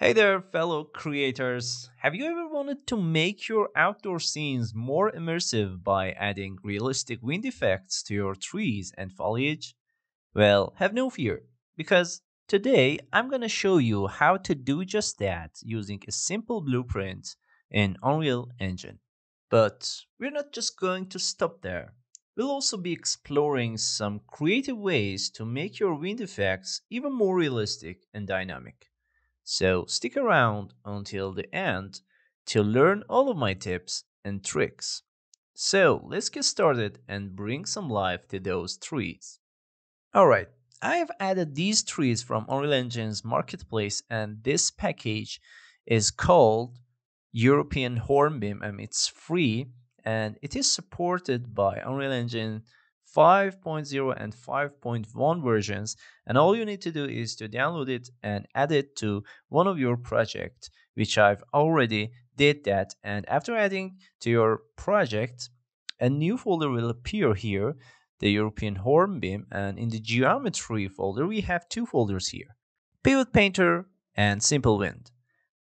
Hey there, fellow creators! Have you ever wanted to make your outdoor scenes more immersive by adding realistic wind effects to your trees and foliage? Well, have no fear, because today I'm gonna show you how to do just that using a simple blueprint in Unreal Engine. But we're not just going to stop there. We'll also be exploring some creative ways to make your wind effects even more realistic and dynamic. So stick around until the end to learn all of my tips and tricks. So let's get started and bring some life to those trees. Alright, I have added these trees from Unreal Engine's marketplace, and this package is called European Hornbeam, and it's free, and it is supported by Unreal Engine 5.0 and 5.1 versions, and all you need to do is to download it and add it to one of your projects, which I've already did that. And after adding to your project, a new folder will appear here, the European Hornbeam, and in the geometry folder we have two folders here, Pivot Painter and Simple Wind.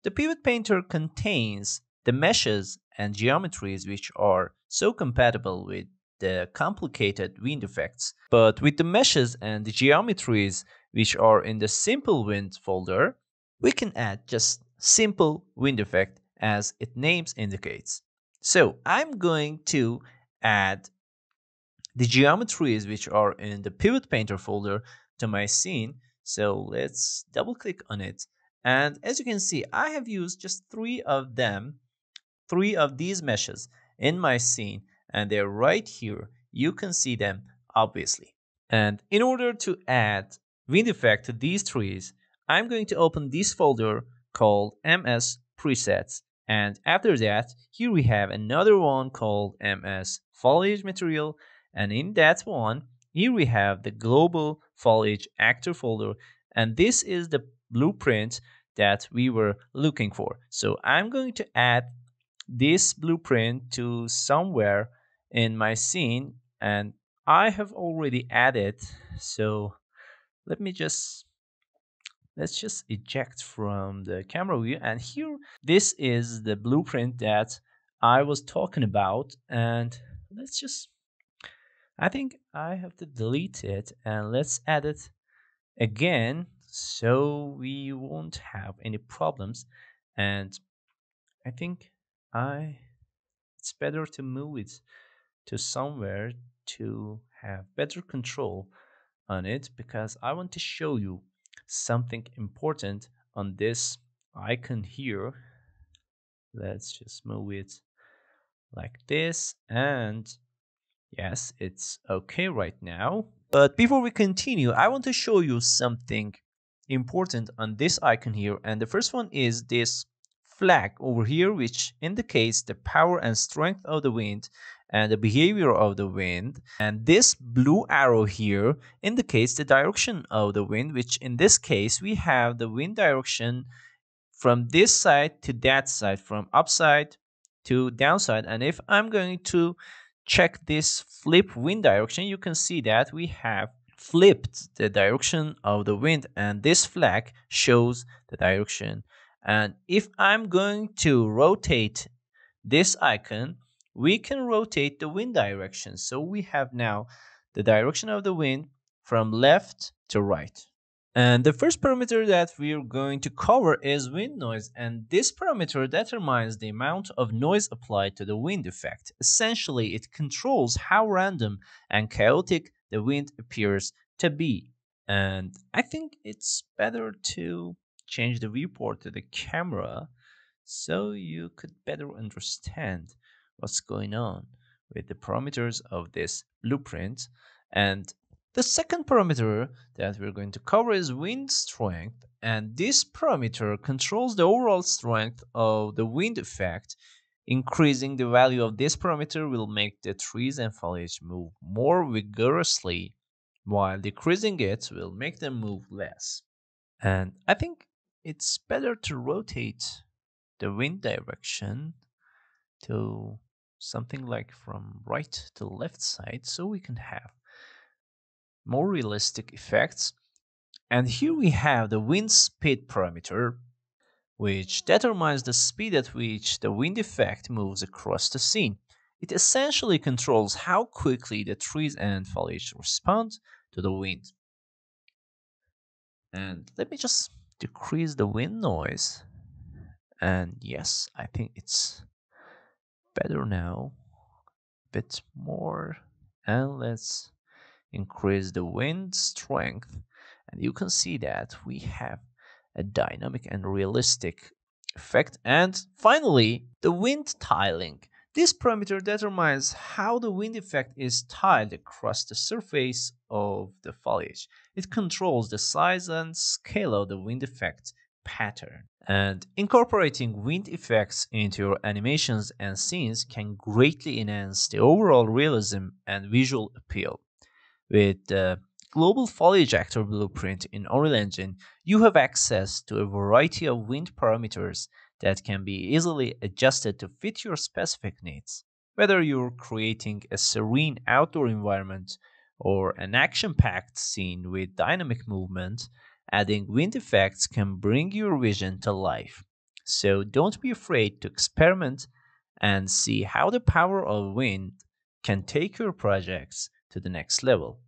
The Pivot Painter contains the meshes and geometries which are so compatible with the complicated wind effects, but with the meshes and the geometries which are in the Simple Wind folder, we can add just simple wind effect as its name indicates. So I'm going to add the geometries which are in the Pivot Painter folder to my scene. So let's double click on it, and as you can see, I have used just three of these meshes in my scene, and they're right here. You can see them obviously. And in order to add wind effect to these trees, I'm going to open this folder called MS Presets, and after that here we have another one called MS Foliage Material, and in that one here we have the Global Foliage Actor folder, and this is the blueprint that we were looking for. So I'm going to add this blueprint to somewhere in my scene, and I have already added, so let's just eject from the camera view, and here this is the blueprint that I was talking about. And I think I have to delete it, and let's add it again so we won't have any problems. And I think it's better to move it to somewhere to have better control on it, because I want to show you something important on this icon here. Let's just move it like this, and yes, it's okay right now. But before we continue, I want to show you something important on this icon here, and the first one is this flag over here, which indicates the power and strength of the wind and the behavior of the wind, and this blue arrow here indicates the direction of the wind, which in this case we have the wind direction from this side to that side, from upside to downside. And if I'm going to check this flip wind direction, you can see that we have flipped the direction of the wind, and this flag shows the direction. And if I'm going to rotate this icon, we can rotate the wind direction. So we have now the direction of the wind from left to right. And the first parameter that we're going to cover is wind noise. And this parameter determines the amount of noise applied to the wind effect. Essentially, it controls how random and chaotic the wind appears to be. And I think it's better to change the viewport to the camera so you could better understand what's going on with the parameters of this blueprint. And the second parameter that we're going to cover is wind strength, and this parameter controls the overall strength of the wind effect. Increasing the value of this parameter will make the trees and foliage move more vigorously, while decreasing it will make them move less. And I think it's better to rotate the wind direction to something like from right to left side, so we can have more realistic effects. And here we have the wind speed parameter, which determines the speed at which the wind effect moves across the scene. It essentially controls how quickly the trees and foliage respond to the wind. And let me just decrease the wind noise. And yes, I think it's better now. A bit more. And let's increase the wind strength. And you can see that we have a dynamic and realistic effect. And finally, the wind tiling. This parameter determines how the wind effect is tiled across the surface of the foliage. It controls the size and scale of the wind effect pattern. And incorporating wind effects into your animations and scenes can greatly enhance the overall realism and visual appeal. With the Global Foliage Actor Blueprint in Unreal Engine, you have access to a variety of wind parameters that can be easily adjusted to fit your specific needs. Whether you're creating a serene outdoor environment or an action-packed scene with dynamic movement, adding wind effects can bring your vision to life. So don't be afraid to experiment and see how the power of wind can take your projects to the next level.